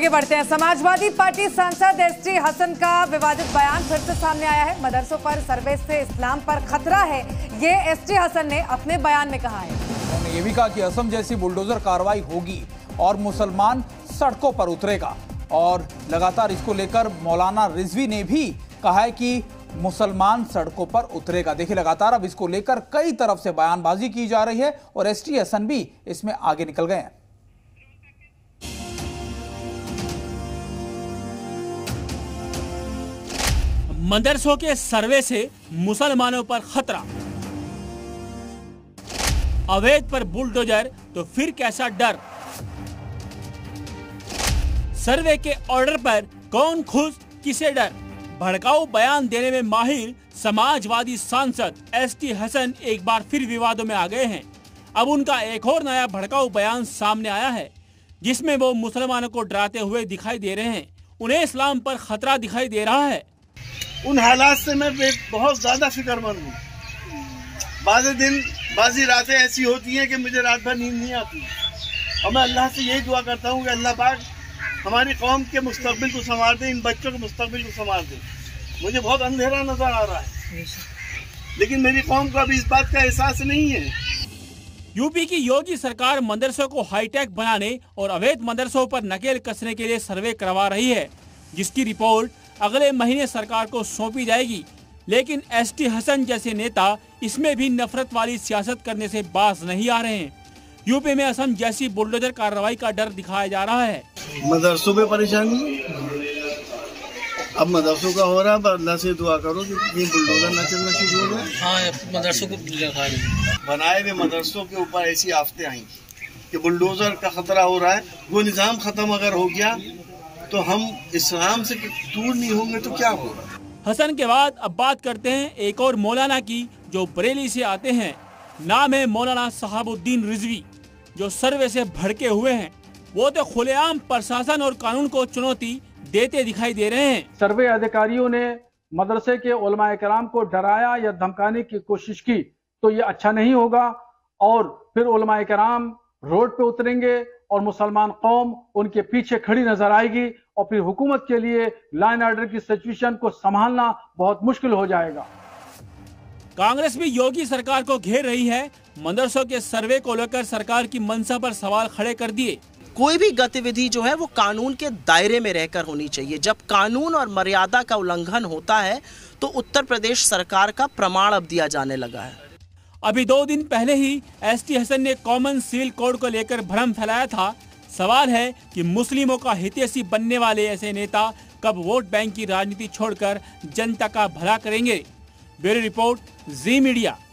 आगे बढ़ते हैं। समाजवादी पार्टी सांसद एसटी हसन का विवादित बयान फिर से सामने आया है। मदरसों पर सर्वे से इस्लाम पर खतरा है, ये एसटी हसन ने अपने बयान में कहा है। उन्होंने ये भी कहा कि असम जैसी बुलडोजर कार्रवाई होगी और मुसलमान सड़कों पर उतरेगा, और लगातार इसको लेकर मौलाना रिजवी ने भी कहा है कि मुसलमान सड़कों पर उतरेगा। देखिए, लगातार अब इसको लेकर कई तरफ से बयानबाजी की जा रही है और एसटी हसन भी इसमें आगे निकल गए हैं। मदरसों के सर्वे से मुसलमानों पर खतरा, अवैध पर बुलडोजर तो फिर कैसा डर, सर्वे के ऑर्डर पर कौन खुश किसे डर, भड़काऊ बयान देने में माहिर समाजवादी सांसद एसटी हसन एक बार फिर विवादों में आ गए हैं। अब उनका एक और नया भड़काऊ बयान सामने आया है, जिसमें वो मुसलमानों को डराते हुए दिखाई दे रहे हैं। उन्हें इस्लाम पर खतरा दिखाई दे रहा है। उन हालात से मैं बहुत ज़्यादा फिक्रमंद हूँ। बाजी रातें ऐसी होती हैं कि मुझे रात भर नींद नहीं आती, और मैं अल्लाह से यही दुआ करता हूँ कि अल्लाह पाक हमारी कौम के मुस्तकबिल को संवार दे, इन बच्चों के मुस्तकबिल को संवार दे। मुझे बहुत अंधेरा नज़र आ रहा है, लेकिन मेरी कौम को अभी इस बात का एहसास नहीं है। यूपी की योगी सरकार मदरसों को हाईटेक बनाने और अवैध मदरसों पर नकेल कसने के लिए सर्वे करवा रही है, जिसकी रिपोर्ट अगले महीने सरकार को सौंपी जाएगी। लेकिन एसटी हसन जैसे नेता इसमें भी नफरत वाली सियासत करने से बाज नहीं आ रहे हैं। यूपी में असम जैसी बुलडोजर कार्रवाई का डर दिखाया जा रहा है। मदरसों पे परेशानी अब मदरसों का हो रहा है। अल्लाह से दुआ करो कि बुलडोजर न चलना शुरू हो जाए। हाँ, मदरसों को बनाए हुए मदरसों के ऊपर ऐसी आफतें आई कि बुलडोजर का खतरा हो रहा है। वो निज़ाम खत्म अगर हो गया तो हम इस्लाम से दूर नहीं होंगे तो क्या होगा। हसन के बाद अब बात करते हैं एक और मौलाना की, जो बरेली से आते हैं। नाम है मौलाना साबुद्दीन रिजवी, जो सर्वे से भड़के हुए हैं। वो तो खुलेआम प्रशासन और कानून को चुनौती देते दिखाई दे रहे हैं। सर्वे अधिकारियों ने मदरसे के उलमाए कराम को डराया या धमकाने की कोशिश की तो ये अच्छा नहीं होगा, और फिर उलमाए कराम रोड पे उतरेंगे और मुसलमान कौम उनके पीछे खड़ी नजर आएगी, और फिर हुकूमत के लिए लाइन ऑर्डर की सिचुएशन को संभालना बहुत मुश्किल हो जाएगा। कांग्रेस भी योगी सरकार को घेर रही है। मदरसों के सर्वे को लेकर सरकार की मंशा पर सवाल खड़े कर दिए। कोई भी गतिविधि जो है वो कानून के दायरे में रहकर होनी चाहिए। जब कानून और मर्यादा का उल्लंघन होता है तो उत्तर प्रदेश सरकार का प्रमाण अब दिया जाने लगा है। अभी 2 दिन पहले ही एसटी हसन ने कॉमन सिविल कोड को लेकर भ्रम फैलाया था। सवाल है कि मुस्लिमों का हितैषी बनने वाले ऐसे नेता कब वोट बैंक की राजनीति छोड़कर जनता का भला करेंगे। ब्यूरो रिपोर्ट, जी मीडिया।